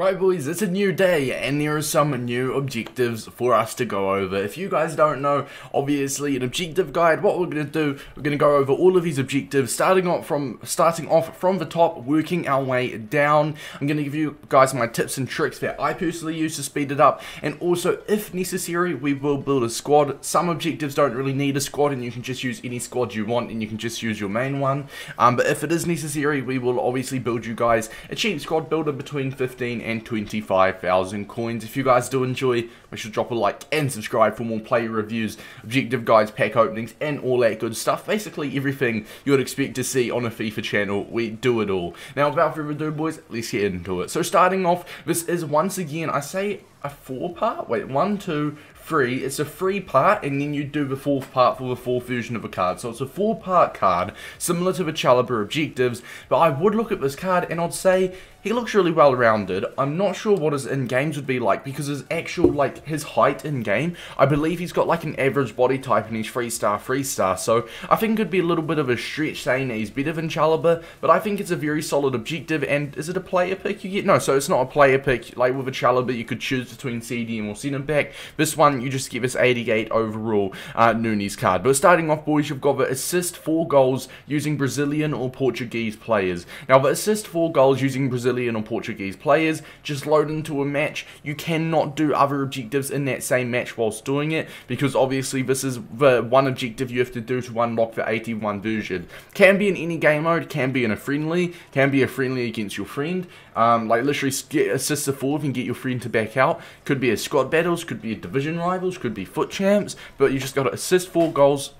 Right boys, it's a new day and there are some new objectives for us to go over. If you guys don't know, obviously an objective guide, what we're going to do, we're going to go over all of these objectives, starting off from the top, working our way down. I'm going to give you guys my tips and tricks that I personally use to speed it up, and also if necessary we will build a squad. Some objectives don't really need a squad and you can just use any squad you want and you can just use your main one, but if it is necessary we will obviously build you guys a cheap squad builder between 15 and 25,000 coins. If you guys do enjoy, make sure to drop a like and subscribe for more player reviews, objective guides, pack openings, and all that good stuff. Basically everything you would expect to see on a FIFA channel, we do it all. Now without further ado boys, let's get into it. So starting off, this is once again, I say a one, two, three, it's a three part, and then you do the fourth part for the fourth version of a card. So it's a 4-part card, similar to the Chalabra objectives, but I would look at this card and I'd say he looks really well rounded. I'm not sure what his in games would be like, because his actual, like, his height in game, I believe he's got like an average body type and he's 3-star, so I think it'd be a little bit of a stretch saying that he's better than Chalabra, but I think it's a very solid objective. And is it a player pick you get? No, so it's not a player pick. Like with a Chalabra you could choose between CDM or centre back. This one you just get this 88 overall Nunes card. But starting off boys, you've got the assist 4 goals using Brazilian or Portuguese players. Now the assist 4 goals using Brazilian or Portuguese players, just load into a match. You cannot do other objectives in that same match whilst doing it, because obviously this is the one objective you have to do to unlock the 81 version. Can be in any game mode, can be in a friendly, can be a friendly against your friend, like literally get assists the forward and get your friend to back out. Could be a squad battles, could be a division rivals, could be foot champs, but you just got to assist 4 goals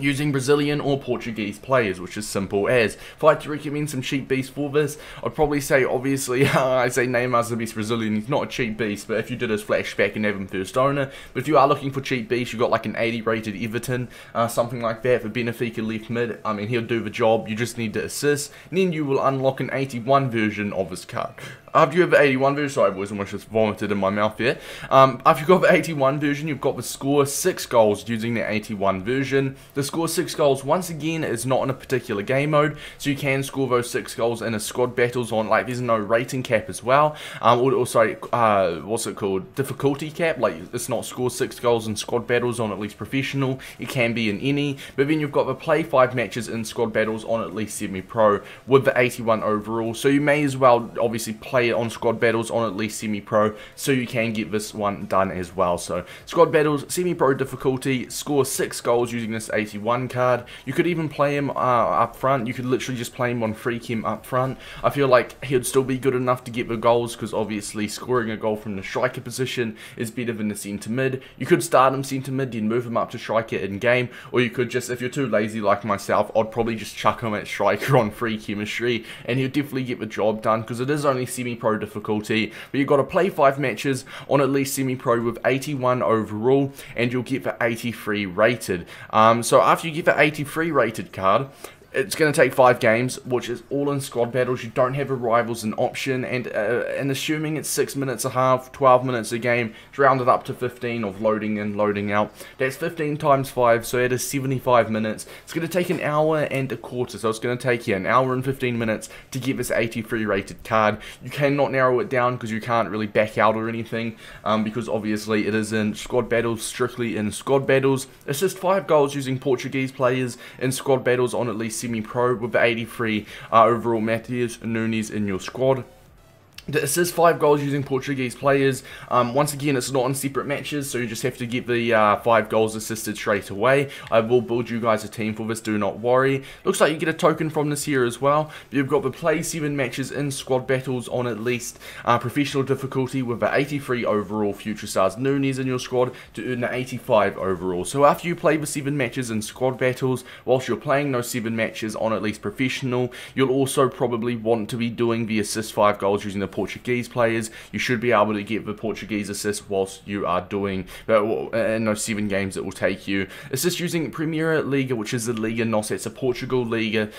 using Brazilian or Portuguese players, which is simple as. If I had to recommend some cheap beasts for this, I'd probably say, obviously, I'd say Neymar's the best Brazilian. He's not a cheap beast, but if you did his flashback and have him first owner. But if you are looking for cheap beasts, you've got like an 80 rated Everton, something like that, for Benfica left mid. I mean, he'll do the job, you just need to assist, and then you will unlock an 81 version of his card. After you have the 81 version, sorry boys, I almost just vomited in my mouth there. After you've got the 81 version, you've got the score 6 goals using the 81 version. The score 6 goals, once again, is not in a particular game mode, so you can score those 6 goals in a squad battles on, like, there's no rating cap as well. Difficulty cap, like, it's not score 6 goals in squad battles on at least professional, it can be in any. But then you've got the play 5 matches in squad battles on at least semi-pro with the 81 overall, so you may as well, obviously, play on squad battles on at least semi-pro, so you can get this one done as well. So squad battles, semi-pro difficulty, score 6 goals using this 81 card. You could even play him up front. You could literally just play him on free chem up front. I feel like he'd still be good enough to get the goals, because obviously scoring a goal from the striker position is better than the centre mid. You could start him centre mid, then move him up to striker in game, or you could just, if you're too lazy like myself, I'd probably just chuck him at striker on free chemistry, and he'll definitely get the job done, because it is only semi-pro difficulty. But you've got to play 5 matches on at least semi-pro with 81 overall, and you'll get the 83 rated. So after you get the 83 rated card, it's going to take 5 games, which is all in squad battles. You don't have a rivals an option, and assuming it's 6 minutes a half, 12 minutes a game, it's rounded up to 15 of loading in, loading out. That's 15 times 5, so that is 75 minutes. It's going to take an hour and a quarter, so it's going to take you an hour and 15 minutes to get this 83 rated card. You cannot narrow it down, because you can't really back out or anything, because obviously it is in squad battles, strictly in squad battles. Assist 5 goals using Portuguese players in squad battles on at least semi-pro with the 83 overall Matheus Nunes in your squad. The assist 5 goals using Portuguese players, once again it's not on separate matches, so you just have to get the 5 goals assisted straight away. I will build you guys a team for this, do not worry. Looks like you get a token from this here as well. You've got the play 7 matches in squad battles on at least professional difficulty with the 83 overall future stars Nunes in your squad to earn the 85 overall. So after you play the 7 matches in squad battles, whilst you're playing those 7 matches on at least professional, you'll also probably want to be doing the assist 5 goals using the Portuguese players. You should be able to get the Portuguese assist whilst you are doing in those 7 games it will take you. Assist using Premier Liga, which is the Liga Nossa, it's a Portugal Liga,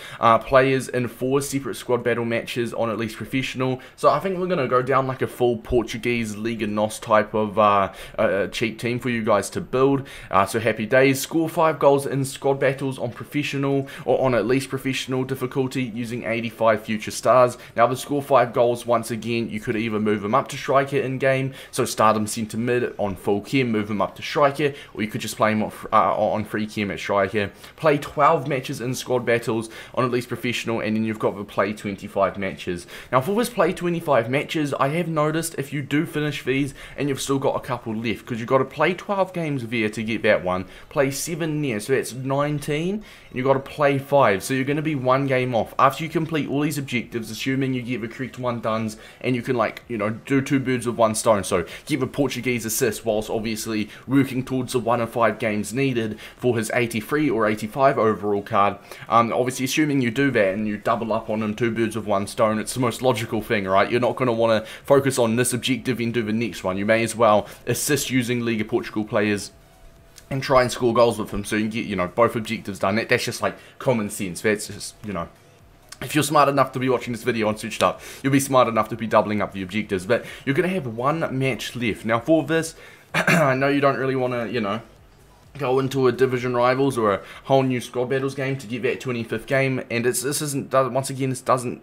players in 4 separate squad battle matches on at least professional. So I think we're going to go down like a full Portuguese Liga Nossa type of cheap team for you guys to build. So happy days. Score 5 goals in squad battles on professional or on at least professional difficulty using 85 future stars. Now the score 5 goals once again again, you could either move him up to striker in-game, so start him centre mid on full chem, move him up to striker, or you could just play him on free chem at striker. Play 12 matches in squad battles on at least professional, and then you've got the play 25 matches. Now for this play 25 matches, I have noticed if you do finish these and you've still got a couple left, because you've got to play 12 games there to get that one, play 7 there, so that's 19, and you've got to play 5, so you're going to be one game off. After you complete all these objectives, assuming you get the correct one done, and you can, like, you know, do two birds with one stone, so give a Portuguese assist whilst obviously working towards the 1 in 5 games needed for his 83 or 85 overall card. Obviously assuming you do that and you double up on him, two birds with one stone, it's the most logical thing, right? You're not going to want to focus on this objective and do the next one. You may as well assist using Liga Portugal players and try and score goals with him, so you can get, you know, both objectives done. That's just like common sense. That's just, you know, if you're smart enough to be watching this video and switched up, you'll be smart enough to be doubling up the objectives. But you're going to have one match left. Now for this, I know you don't really want to, you know, go into a Division Rivals or a whole new squad battles game to get that 25th game, and this doesn't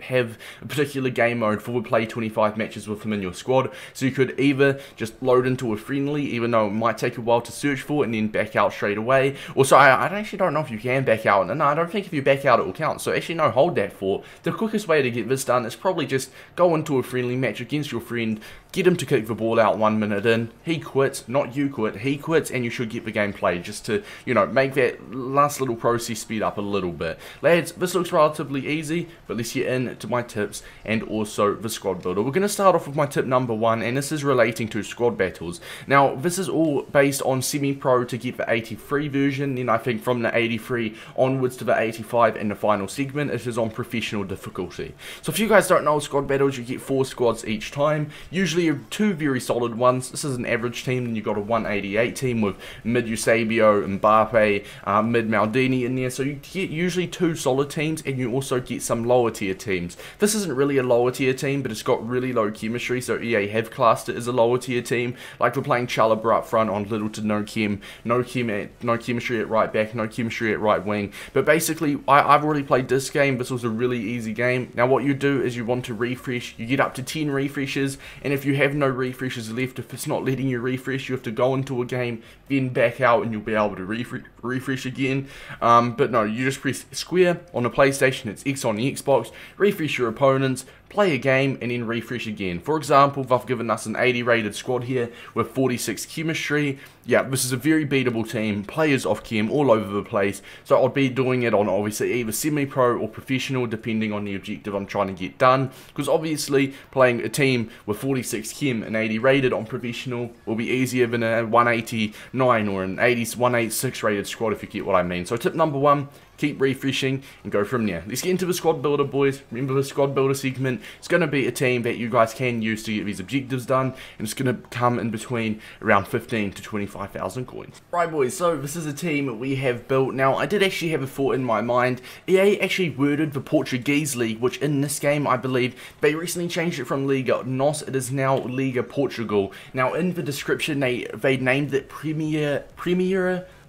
have a particular game mode for the play 25 matches with them in your squad, so you could either just load into a friendly, even though it might take a while to search for, and then back out straight away. Also, I actually don't know if you can back out, and no, I don't think if you back out it will count, so actually no, hold that thought. The quickest way to get this done is probably just go into a friendly match against your friend, get him to kick the ball out 1 minute in, he quits, not you quit, he quits, and you should get the game played, just to, you know, make that last little process speed up a little bit. Lads, this looks relatively easy, but let's get into my tips and also the squad builder. We're going to start off with my tip number 1, and this is relating to squad battles. Now, this is all based on semi-pro to get the 83 version, then I think from the 83 onwards to the 85 in the final segment, it is on professional difficulty. So if you guys don't know squad battles, you get 4 squads each time, usually 2 very solid ones. This is an average team, then you've got a 188 team with mid Eusebio, Mbappe, mid Maldini in there, so you get usually 2 solid teams, and you also get some lower tier teams. This isn't really a lower tier team, but it's got really low chemistry, so EA have classed it as a lower tier team. Like, we're playing Chalabra up front on little to no chem, no chemistry at right back, no chemistry at right wing. But basically, I've already played this game. This was a really easy game. Now what you do is you want to refresh, you get up to 10 refreshes, and if you have no refreshes left, if it's not letting you refresh, you have to go into a game, then back out, and you'll be able to refresh again. But no, you just press square on the PlayStation, it's X on the Xbox, refresh your opponents, play a game, and then refresh again. For example, they've given us an 80 rated squad here with 46 chemistry. Yeah, this is a very beatable team, players off chem all over the place, so I'd be doing it on obviously either semi-pro or professional, depending on the objective I'm trying to get done, because obviously playing a team with 46 chem and 80 rated on professional will be easier than a 189 or an 186 rated squad, if you get what I mean. So tip number 1, keep refreshing and go from there. Let's get into the squad builder, boys. Remember, the squad builder segment, it's going to be a team that you guys can use to get these objectives done, and it's going to come in between around 15 to 25,000 coins. Right, boys, so this is a team we have built. Now, I did actually have a thought in my mind. EA actually worded the Portuguese League, which in this game, I believe, they recently changed it from Liga NOS. It is now Liga Portugal. Now, in the description, they named it Premier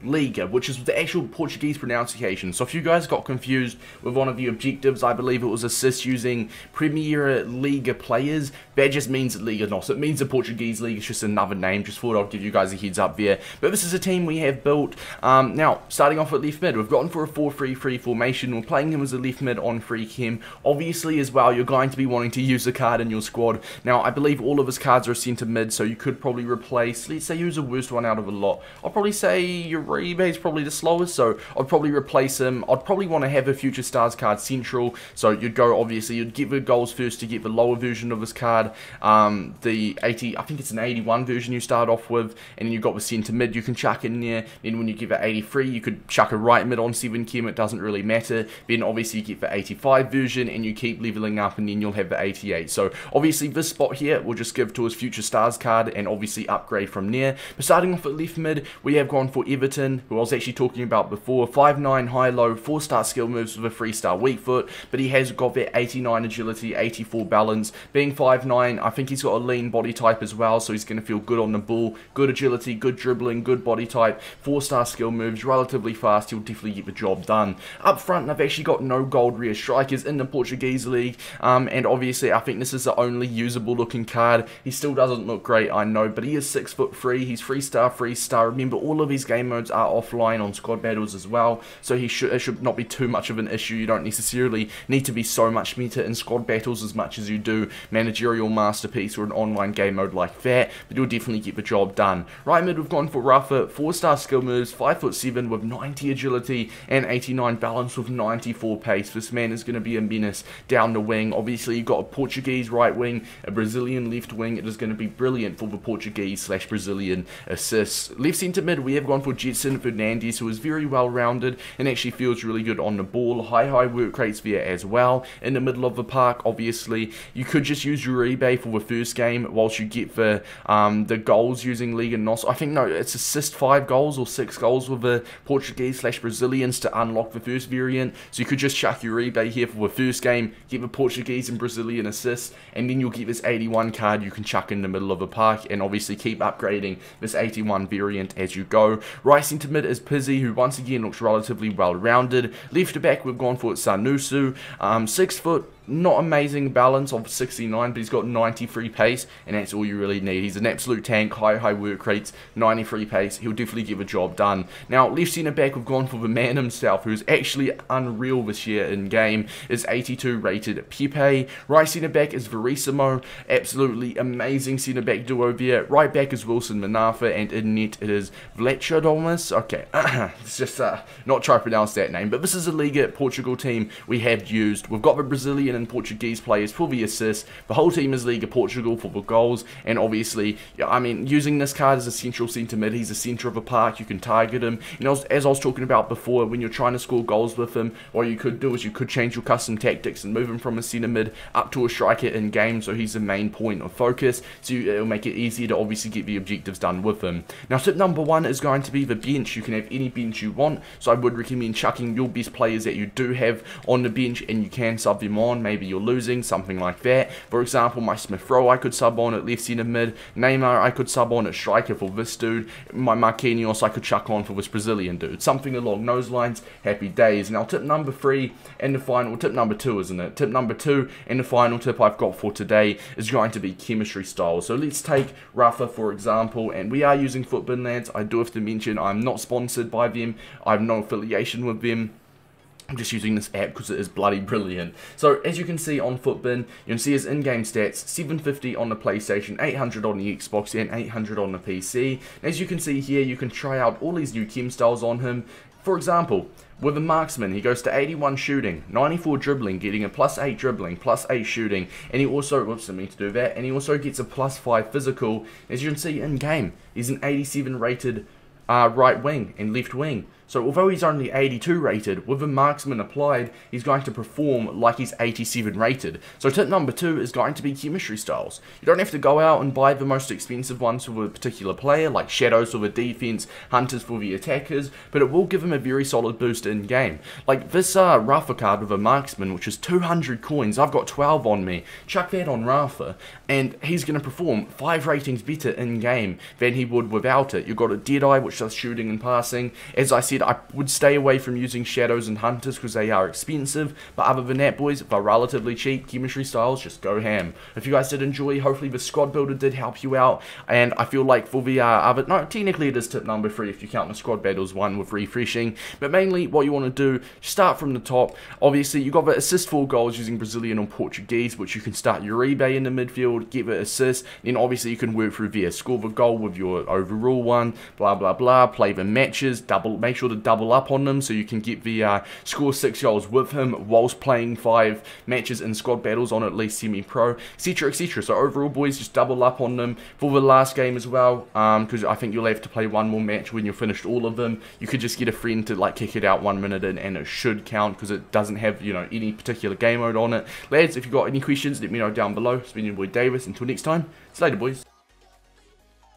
Liga, which is the actual Portuguese pronunciation. So if you guys got confused with one of the objectives, I believe it was assist using Premier Liga players, that just means Liga NOS. It means the Portuguese League, it's just another name. Just thought I'd give you guys a heads up there. But this is a team we have built. Now, starting off at left mid, we've gotten for a 4-3-3 formation. We're playing him as a left mid on free chem. Obviously, as well, you're going to be wanting to use a card in your squad. Now, I believe all of his cards are centre mid, so you could probably replace, let's say, who's the worst one out of a lot. I'll probably say you're is probably the slowest, so I'd probably replace him. I'd probably want to have a future stars card central, so you'd go, obviously you'd get the goals first to get the lower version of this card, the 80, I think it's an 81 version you start off with, and then you've got the centre mid you can chuck in there. Then when you get the 83, you could chuck a right mid on 7 chem, it doesn't really matter. Then obviously you get the 85 version and you keep leveling up, and then you'll have the 88. So obviously this spot here will just give to his future stars card and obviously upgrade from there. But starting off at left mid, we have gone for Everton Southampton, who I was actually talking about before, 5'9 high-low, 4-star skill moves with a 3-star weak foot, but he has got that 89 agility, 84 balance. Being 5'9, I think he's got a lean body type as well, so he's going to feel good on the ball. Good agility, good dribbling, good body type, 4-star skill moves, relatively fast, he'll definitely get the job done. Up front, I've actually got no gold rare strikers in the Portuguese league, and obviously I think this is the only usable looking card. He still doesn't look great, I know, but he is 6'3", he's 3-star. Remember, all of his game modes are offline on squad battles as well, so it should not be too much of an issue. You don't necessarily need to be so much meta in squad battles as much as you do managerial masterpiece or an online game mode like that, but you'll definitely get the job done. Right mid, we've gone for Rafa, 4-star skill moves, 5'7" with 90 agility and 89 balance with 94 pace. This man is going to be a menace down the wing. Obviously, you've got a Portuguese right wing, a Brazilian left wing. It is going to be brilliant for the Portuguese / Brazilian assists. Left centre mid, we have gone for Jetson Fernandes, who is very well rounded and actually feels really good on the ball. High work rates there as well. In the middle of the park, obviously, you could just use Uribe for the first game whilst you get the goals using Liga Nos. I think, no, it's assist 5 goals or 6 goals with the Portuguese / Brazilians to unlock the first variant. So you could just chuck Uribe here for the first game, get the Portuguese and Brazilian assists, and then you'll get this 81 card you can chuck in the middle of the park and obviously keep upgrading this 81 variant as you go. Right centre mid is Pizzi, who once again looks relatively well rounded. Left back, we've gone for Sanusu, 6 foot. Not amazing balance of 69, but he's got 93 pace, and that's all you really need. He's an absolute tank, high work rates, 93 pace. He'll definitely get a job done. Now, left centre back, we've gone for the man himself, who's actually unreal this year in game, is 82 rated Pepe. Right centre back is Verissimo, absolutely amazing centre back duo there. Right back is Wilson Manafa, and in net it is Vlatchadonis. Okay, it's just not try to pronounce that name, but this is a Liga Portugal team we have used. We've got the Brazilian and Portuguese players for the assists. The whole team is Liga Portugal for the goals, and obviously, I mean, using this card as a central centre mid, he's the centre of a park. You can target him, and as I was talking about before, when you're trying to score goals with him, what you could do is you could change your custom tactics and move him from a centre mid up to a striker in game, so he's the main point of focus, so it'll make it easier to obviously get the objectives done with him. Now, tip number one is going to be the bench. You can have any bench you want, so I would recommend chucking your best players that you do have on the bench, and you can sub them on. Maybe you're losing, something like that. For example, my Smith-Rowe I could sub on at left centre mid. Neymar I could sub on at striker for this dude. My Marquinhos I could chuck on for this Brazilian dude. Something along those lines. Happy days. Now, tip number three and the final, tip number two, isn't it? Tip number two and the final tip I've got for today is going to be chemistry style. So let's take Rafa, for example, and we are using Footbin, lads. I do have to mention I'm not sponsored by them. I have no affiliation with them. I'm just using this app because it is bloody brilliant. So as you can see on Footbin, you can see his in-game stats, 750 on the PlayStation, 800 on the Xbox, and 800 on the PC. As you can see here, you can try out all these new chem styles on him. For example, with a marksman, he goes to 81 shooting, 94 dribbling, getting a +8 dribbling, +8 shooting, and he also, whoops, didn't mean to do that, and he also gets a +5 physical. As you can see in-game, he's an 87 rated right wing and left wing. So although he's only 82 rated, with a marksman applied, he's going to perform like he's 87 rated. So tip number two is going to be chemistry styles. You don't have to go out and buy the most expensive ones for a particular player, like shadows for the defense, hunters for the attackers, but it will give him a very solid boost in game. Like this Rafa card with a marksman, which is 200 coins, I've got 12 on me, chuck that on Rafa, and he's going to perform 5 ratings better in game than he would without it. You've got a Deadeye, which does shooting and passing. As I said, I would stay away from using shadows and hunters because they are expensive, but other than that, boys, they're relatively cheap. Chemistry styles, just go ham. If you guys did enjoy, hopefully the squad builder did help you out, and I feel like for the no, technically it is tip number 3 if you count the squad battles one with refreshing, but mainly what you want to do, start from the top. Obviously, you got the assist 4 goals using Brazilian or Portuguese, which you can start Uribe in the midfield, give it assist, then obviously you can work through there, score the goal with your overall one, blah blah blah, play the matches, make sure to double up on them so you can get the score 6 goals with him whilst playing 5 matches in squad battles on at least semi-pro, etc, etc. So overall, boys, just double up on them for the last game as well, because I think you'll have to play 1 more match when you've finished all of them. You could just get a friend to like kick it out 1 minute in, and it should count because it doesn't have, you know, any particular game mode on it. Lads, if you've got any questions, let me know down below. It's been your boy Davis. Until next time, it's later, boys.